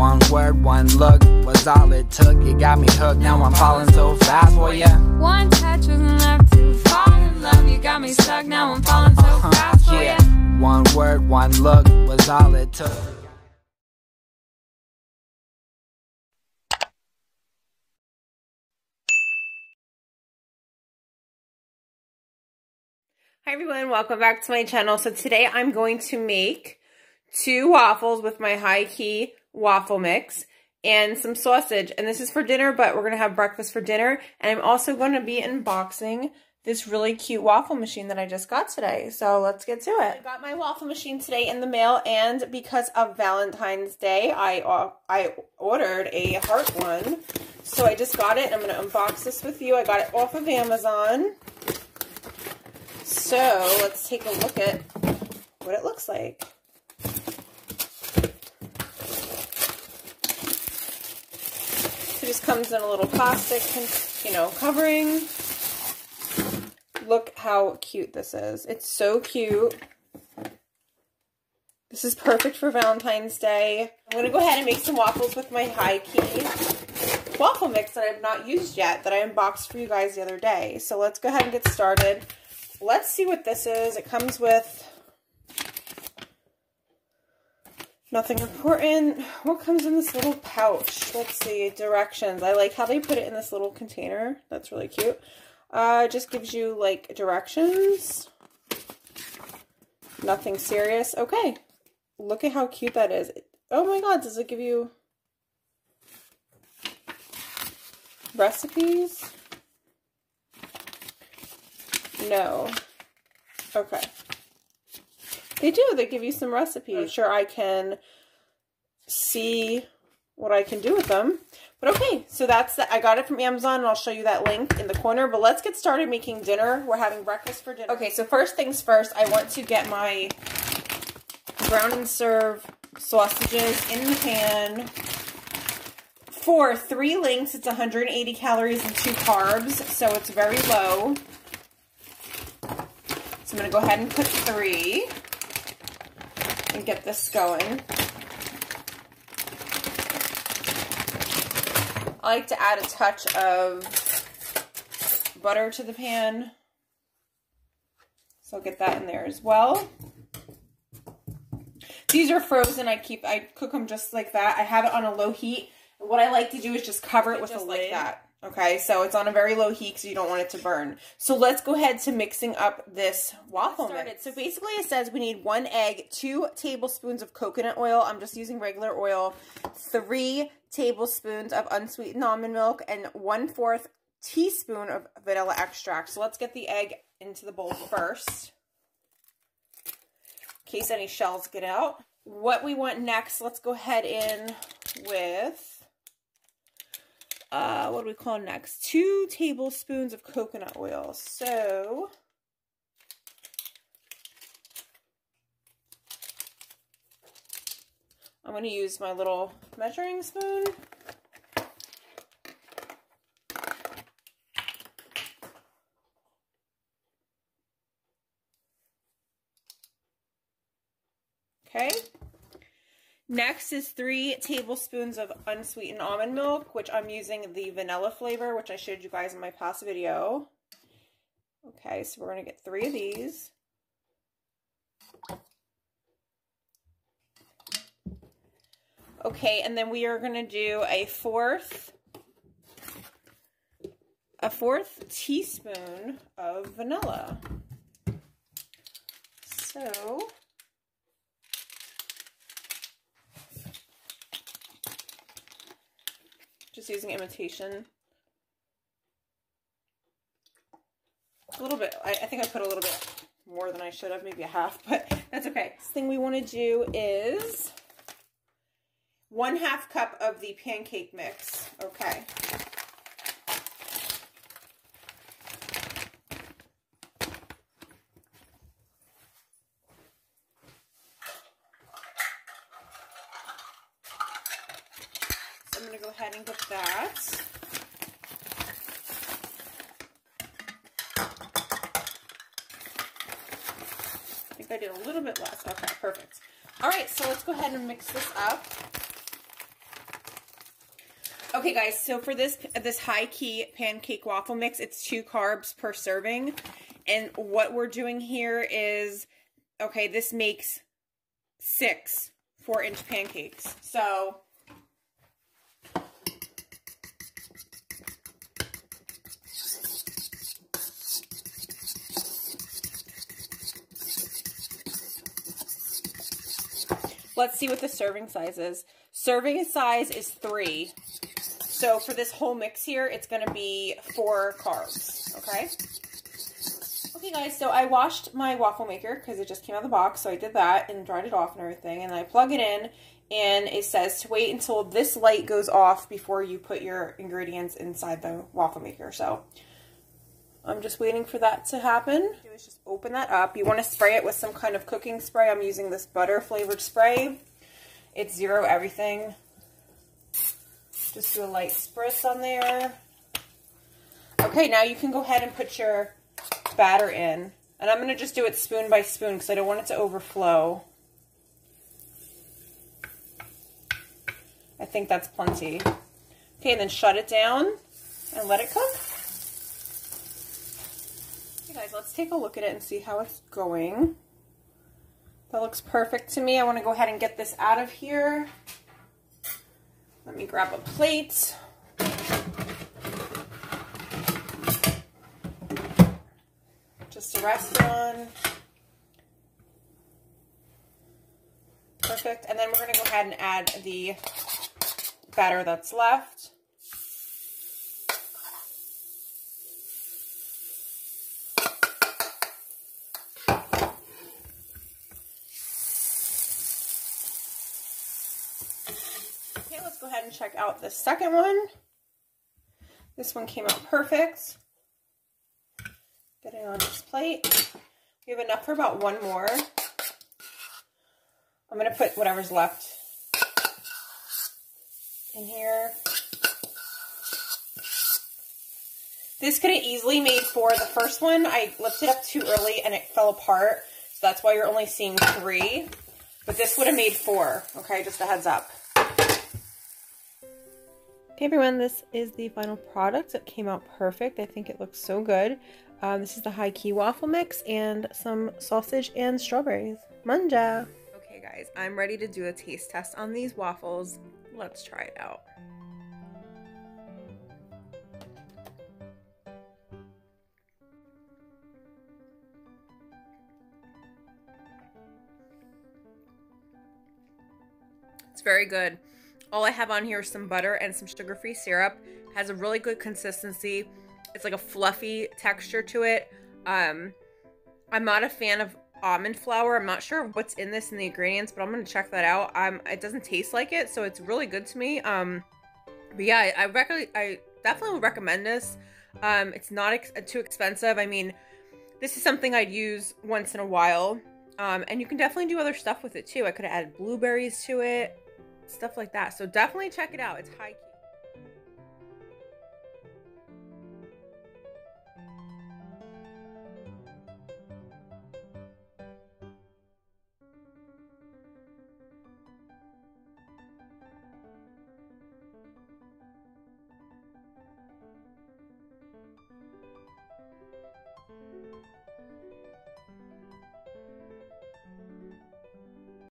One word, one look was all it took. You got me hooked, now I'm falling so fast for ya. One touch was enough to fall in love. You got me stuck, now I'm falling so fast for ya. One word, one look was all it took. Hi everyone, welcome back to my channel. So today I'm going to make 2 waffles with my HighKey waffle mix and some sausage. And this is for dinner, but we're going to have breakfast for dinner. And I'm also going to be unboxing this really cute waffle machine that I just got today. So let's get to it. I got my waffle machine today in the mail, and because of Valentine's Day, I ordered a heart one. So I just got it, and I'm going to unbox this with you. I got it off of Amazon. So let's take a look at what it looks like. So it just comes in a little plastic, you know, covering. Look how cute this is. It's so cute. This is perfect for Valentine's Day. I'm going to go ahead and make some waffles with my HighKey waffle mix that I've not used yet, that I unboxed for you guys the other day. So let's go ahead and get started. Let's see what this is. It comes with nothing important. What comes in this little pouch? Let's see, directions. I like how they put it in this little container. That's really cute. It just gives you like directions. Nothing serious. Okay. Look at how cute that is. Oh my God, does it give you recipes? No. Okay. They do. They give you some recipes. I'm sure I can see what I can do with them. But okay, so that's that. I got it from Amazon, and I'll show you that link in the corner. But let's get started making dinner. We're having breakfast for dinner. Okay, so first things first, I want to get my brown and serve sausages in the pan. For 3 links, it's 180 calories and 2 carbs, so it's very low. So I'm going to go ahead and put 3 and get this going. I like to add a touch of butter to the pan, so I'll get that in there as well. These are frozen. I cook them just like that. I have it on a low heat. And what I like to do is just cover it with a lid. Okay, so it's on a very low heat, so you don't want it to burn. So let's go ahead to mixing up this waffle mix. So basically it says we need 1 egg, 2 tablespoons of coconut oil. I'm just using regular oil. 3 tablespoons of unsweetened almond milk and 1/4 teaspoon of vanilla extract. So let's get the egg into the bowl first, in case any shells get out. What we want next, let's go ahead in with... what do we call next? 2 tablespoons of coconut oil. So I'm going to use my little measuring spoon. Okay. Next is 3 tablespoons of unsweetened almond milk, which I'm using the vanilla flavor, which I showed you guys in my past video. Okay, so we're going to get 3 of these. Okay, and then we are going to do a fourth teaspoon of vanilla. So... just using imitation. A little bit. I think I put a little bit more than I should have, maybe a half, but that's okay. Next thing we want to do is 1/2 cup of the pancake mix. Okay. And get that. I think I did a little bit less. Okay, perfect. All right, so let's go ahead and mix this up. Okay guys, so for this HighKey pancake waffle mix, it's 2 carbs per serving. And what we're doing here is, okay, this makes 6 4-inch pancakes. So let's see what the serving size is. Serving size is 3. So for this whole mix here, it's going to be 4 carbs, okay? Okay, guys, so I washed my waffle maker because it just came out of the box, so I did that and dried it off and everything, and I plug it in, and it says to wait until this light goes off before you put your ingredients inside the waffle maker, so I'm just waiting for that to happen. Just open that up. You want to spray it with some kind of cooking spray. I'm using this butter-flavored spray. It's zero everything. Just do a light spritz on there. Okay, now you can go ahead and put your batter in. And I'm going to just do it spoon by spoon because I don't want it to overflow. I think that's plenty. Okay, and then shut it down and let it cook. Okay, guys, let's take a look at it and see how it's going. That looks perfect to me. I want to go ahead and get this out of here. Let me grab a plate. Just a rest one. Perfect. And then we're going to go ahead and add the batter that's left. Okay, let's go ahead and check out the second one. This one came out perfect. Get it on this plate. We have enough for about one more. I'm going to put whatever's left in here. This could have easily made 4. The first one, I lifted up too early and it fell apart. So that's why you're only seeing 3. But this would have made 4. Okay, just a heads up. Hey everyone, this is the final product. It came out perfect. I think it looks so good. This is the HighKey waffle mix and some sausage and strawberries. Manja! Okay guys, I'm ready to do a taste test on these waffles. Let's try it out. It's very good. All I have on here is some butter and some sugar-free syrup. It has a really good consistency. It's like a fluffy texture to it. I'm not a fan of almond flour. I'm not sure what's in this and the ingredients, but I'm going to check that out. It doesn't taste like it, so it's really good to me. But yeah, I definitely would recommend this. It's not too expensive. I mean, this is something I'd use once in a while. And you can definitely do other stuff with it too. I could have added blueberries to it. Stuff like that. So definitely check it out. It's HighKey.